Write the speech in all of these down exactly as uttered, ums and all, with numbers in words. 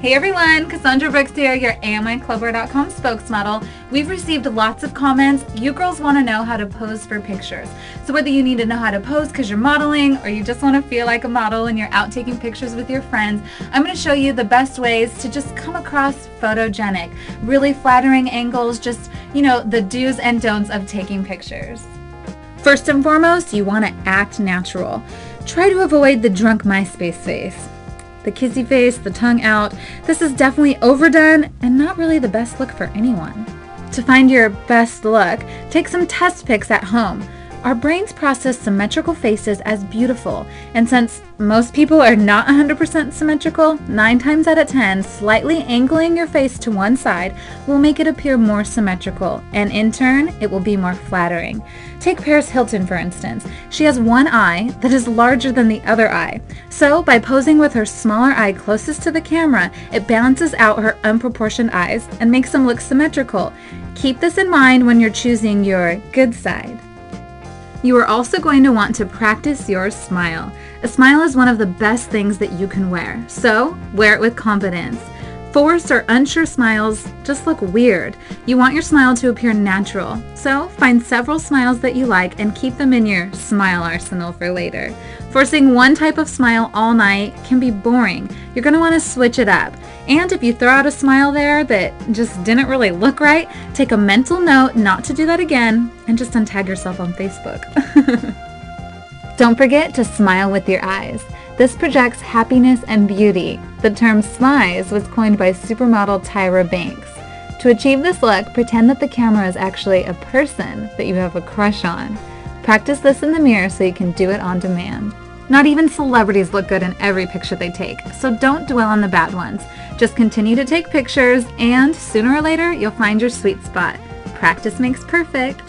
Hey everyone, Cassandra Brooks here, your A M I club wear dot com spokesmodel. We've received lots of comments. You girls want to know how to pose for pictures. So whether you need to know how to pose because you're modeling or you just want to feel like a model and you're out taking pictures with your friends, I'm going to show you the best ways to just come across photogenic, really flattering angles, just, you know, the do's and don'ts of taking pictures. First and foremost, you want to act natural. Try to avoid the drunk MySpace face. The kissy face, the tongue out. This is definitely overdone and not really the best look for anyone. To find your best look, take some test pics at home. Our brains process symmetrical faces as beautiful, and since most people are not one hundred percent symmetrical, nine times out of ten, slightly angling your face to one side will make it appear more symmetrical, and in turn, it will be more flattering. Take Paris Hilton, for instance. She has one eye that is larger than the other eye, so by posing with her smaller eye closest to the camera, it balances out her unproportioned eyes and makes them look symmetrical. Keep this in mind when you're choosing your good side. You are also going to want to practice your smile. A smile is one of the best things that you can wear, so wear it with confidence. Forced or unsure smiles just look weird. You want your smile to appear natural, so find several smiles that you like and keep them in your smile arsenal for later. Forcing one type of smile all night can be boring. You're going to want to switch it up. And if you throw out a smile there that just didn't really look right, take a mental note not to do that again and just untag yourself on Facebook. Don't forget to smile with your eyes. This projects happiness and beauty. The term smize was coined by supermodel Tyra Banks. To achieve this look, pretend that the camera is actually a person that you have a crush on. Practice this in the mirror so you can do it on demand. Not even celebrities look good in every picture they take, so don't dwell on the bad ones. Just continue to take pictures, and sooner or later, you'll find your sweet spot. Practice makes perfect.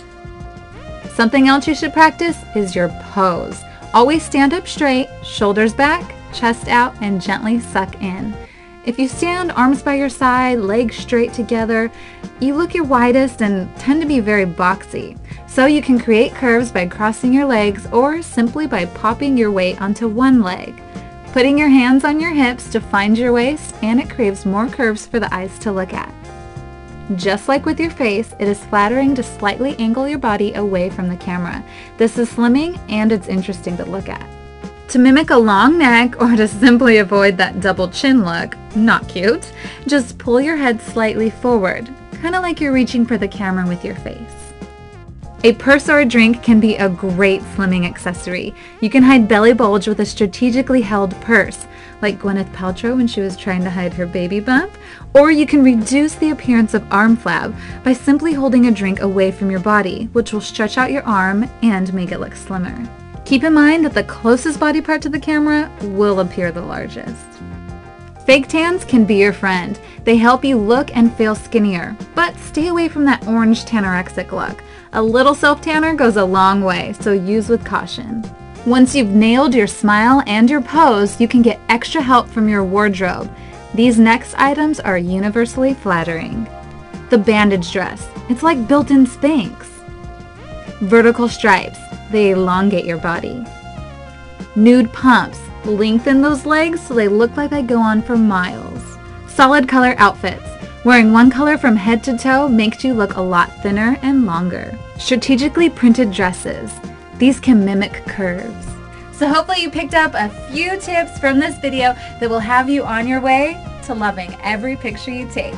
Something else you should practice is your pose. Always stand up straight, shoulders back, chest out, and gently suck in. If you stand arms by your side, legs straight together, you look your widest and tend to be very boxy. So you can create curves by crossing your legs or simply by popping your weight onto one leg. Putting your hands on your hips defines your waist and it creates more curves for the eyes to look at. Just like with your face, it is flattering to slightly angle your body away from the camera. This is slimming and it's interesting to look at. To mimic a long neck or to simply avoid that double chin look, not cute, just pull your head slightly forward, kind of like you're reaching for the camera with your face. A purse or a drink can be a great slimming accessory. You can hide belly bulge with a strategically held purse, like Gwyneth Paltrow when she was trying to hide her baby bump, or you can reduce the appearance of arm flab by simply holding a drink away from your body, which will stretch out your arm and make it look slimmer. Keep in mind that the closest body part to the camera will appear the largest. Fake tans can be your friend. They help you look and feel skinnier, but stay away from that orange tanorexic look. A little self-tanner goes a long way, so use with caution. Once you've nailed your smile and your pose, you can get extra help from your wardrobe. These next items are universally flattering. The bandage dress. It's like built-in Spanx. Vertical stripes. They elongate your body. Nude pumps. Lengthen those legs so they look like they go on for miles. Solid color outfits. Wearing one color from head to toe makes you look a lot thinner and longer. Strategically printed dresses. These can mimic curves. So hopefully you picked up a few tips from this video that will have you on your way to loving every picture you take.